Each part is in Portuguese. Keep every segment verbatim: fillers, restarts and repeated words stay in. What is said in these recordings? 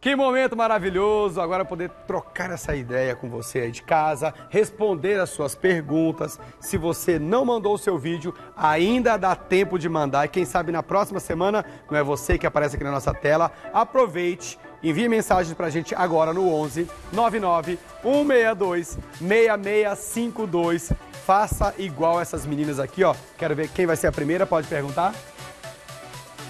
Que momento maravilhoso! Agora poder trocar essa ideia com você aí de casa, responder as suas perguntas. Se você não mandou o seu vídeo, ainda dá tempo de mandar. E quem sabe na próxima semana, não é você que aparece aqui na nossa tela, aproveite, envie mensagens pra gente agora no onze, nove nove um seis dois, seis seis cinco dois. Faça igual essas meninas aqui, ó. Quero ver quem vai ser a primeira, pode perguntar.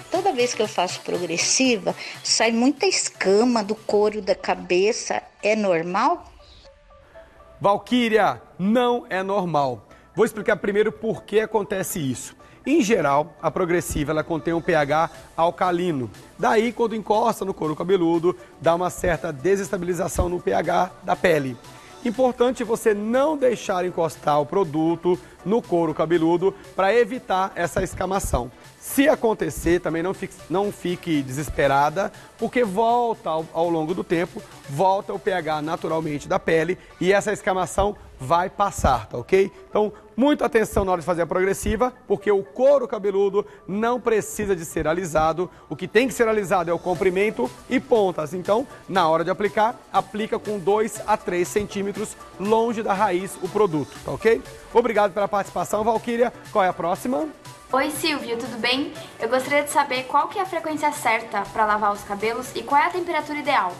Toda vez que eu faço progressiva, sai muita escama do couro da cabeça. É normal? Valquíria, não é normal. Vou explicar primeiro por que acontece isso. Em geral, a progressiva ela contém um pH alcalino. Daí, quando encosta no couro cabeludo, dá uma certa desestabilização no pH da pele. Importante você não deixar encostar o produto no couro cabeludo para evitar essa escamação. Se acontecer, também não fique, não fique desesperada, porque volta ao, ao longo do tempo, volta o pH naturalmente da pele e essa escamação vai passar, tá ok? Então, muita atenção na hora de fazer a progressiva, porque o couro cabeludo não precisa de ser alisado. O que tem que ser alisado é o comprimento e pontas. Então, na hora de aplicar, aplica com dois a três centímetros longe da raiz o produto, tá ok? Obrigado pela participação, Valquíria. Qual é a próxima? Oi, Sylvio, tudo bem? Eu gostaria de saber qual que é a frequência certa para lavar os cabelos e qual é a temperatura ideal.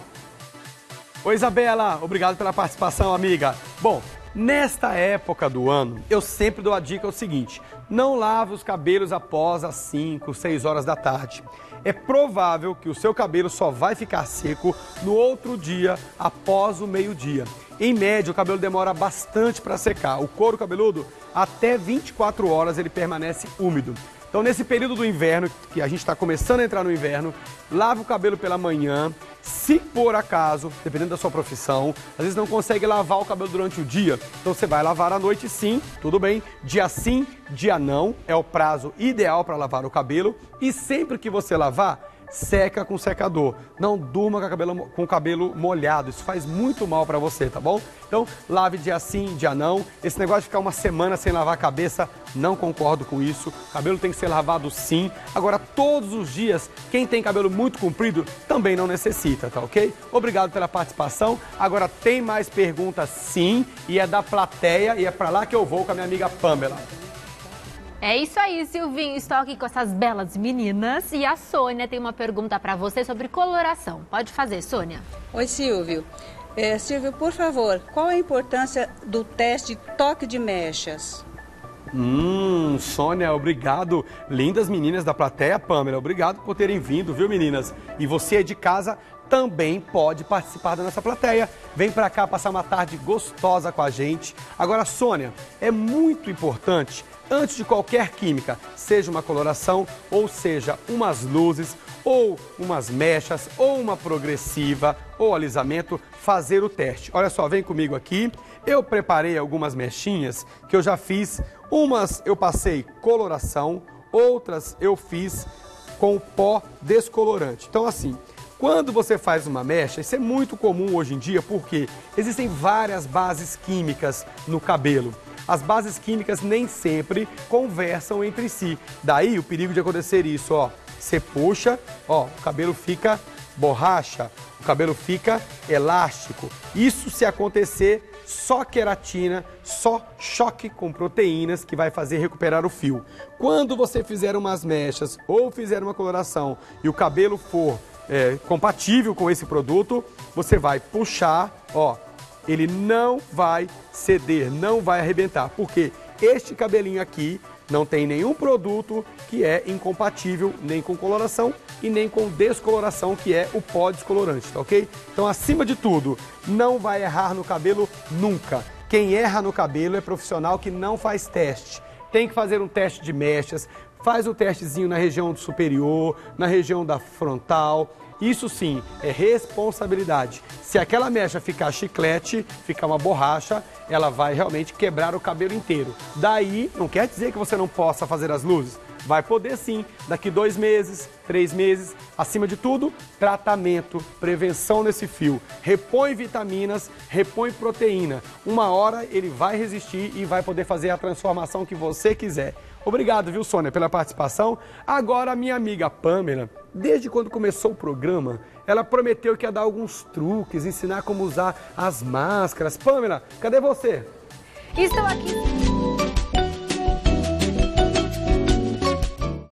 Oi, Isabela, obrigado pela participação, amiga. Bom, nesta época do ano, eu sempre dou a dica o seguinte: não lave os cabelos após as cinco, seis horas da tarde. É provável que o seu cabelo só vai ficar seco no outro dia, após o meio-dia. Em média, o cabelo demora bastante para secar. O couro cabeludo, até vinte e quatro horas, ele permanece úmido. Então, nesse período do inverno, que a gente está começando a entrar no inverno, lava o cabelo pela manhã. Se por acaso, dependendo da sua profissão, às vezes não consegue lavar o cabelo durante o dia, então você vai lavar à noite sim, tudo bem. Dia sim, dia não, é o prazo ideal para lavar o cabelo. E sempre que você lavar, seca com secador. Não durma com o cabelo, com o cabelo molhado, isso faz muito mal para você, tá bom? Então, lave dia sim, dia não. Esse negócio de ficar uma semana sem lavar a cabeça, não concordo com isso. O cabelo tem que ser lavado sim. Agora, todos os dias, quem tem cabelo muito comprido também não necessita, tá ok? Obrigado pela participação. Agora, tem mais perguntas sim, e é da plateia, e é para lá que eu vou com a minha amiga Pamela. É isso aí, Silvinho. Estou aqui com essas belas meninas e a Sônia tem uma pergunta para você sobre coloração. Pode fazer, Sônia. Oi, Silvio. É, Silvio, por favor, qual a importância do teste toque de mechas? Hum, Sônia, obrigado. Lindas meninas da plateia, Pamela. Obrigado por terem vindo, viu, meninas? E você de casa também pode participar da nossa plateia. Vem para cá passar uma tarde gostosa com a gente. Agora, Sônia, é muito importante, antes de qualquer química, seja uma coloração, ou seja, umas luzes, ou umas mechas, ou uma progressiva, ou alisamento, fazer o teste. Olha só, vem comigo aqui. Eu preparei algumas mechinhas que eu já fiz. Umas eu passei coloração, outras eu fiz com pó descolorante. Então, assim, quando você faz uma mecha, isso é muito comum hoje em dia, porque existem várias bases químicas no cabelo. As bases químicas nem sempre conversam entre si. Daí o perigo de acontecer isso, ó. Você puxa, ó, o cabelo fica borracha, o cabelo fica elástico. Isso se acontecer, só queratina, só choque com proteínas que vai fazer recuperar o fio. Quando você fizer umas mechas ou fizer uma coloração e o cabelo for é, compatível com esse produto, você vai puxar, ó. Ele não vai ceder, não vai arrebentar, porque este cabelinho aqui não tem nenhum produto que é incompatível nem com coloração e nem com descoloração, que é o pó descolorante, tá ok? Então, acima de tudo, não vai errar no cabelo nunca. Quem erra no cabelo é profissional que não faz teste. Tem que fazer um teste de mechas, faz o testezinho na região superior, na região da frontal. Isso sim é responsabilidade. Se aquela mecha ficar chiclete, ficar uma borracha, ela vai realmente quebrar o cabelo inteiro. Daí, não quer dizer que você não possa fazer as luzes. Vai poder sim, daqui dois meses, três meses. Acima de tudo, tratamento, prevenção nesse fio. Repõe vitaminas, repõe proteína. Uma hora ele vai resistir e vai poder fazer a transformação que você quiser. Obrigado, viu, Sônia, pela participação. Agora, minha amiga Pamela Desde quando começou o programa, ela prometeu que ia dar alguns truques, ensinar como usar as máscaras. Pâmela, cadê você? Estou aqui.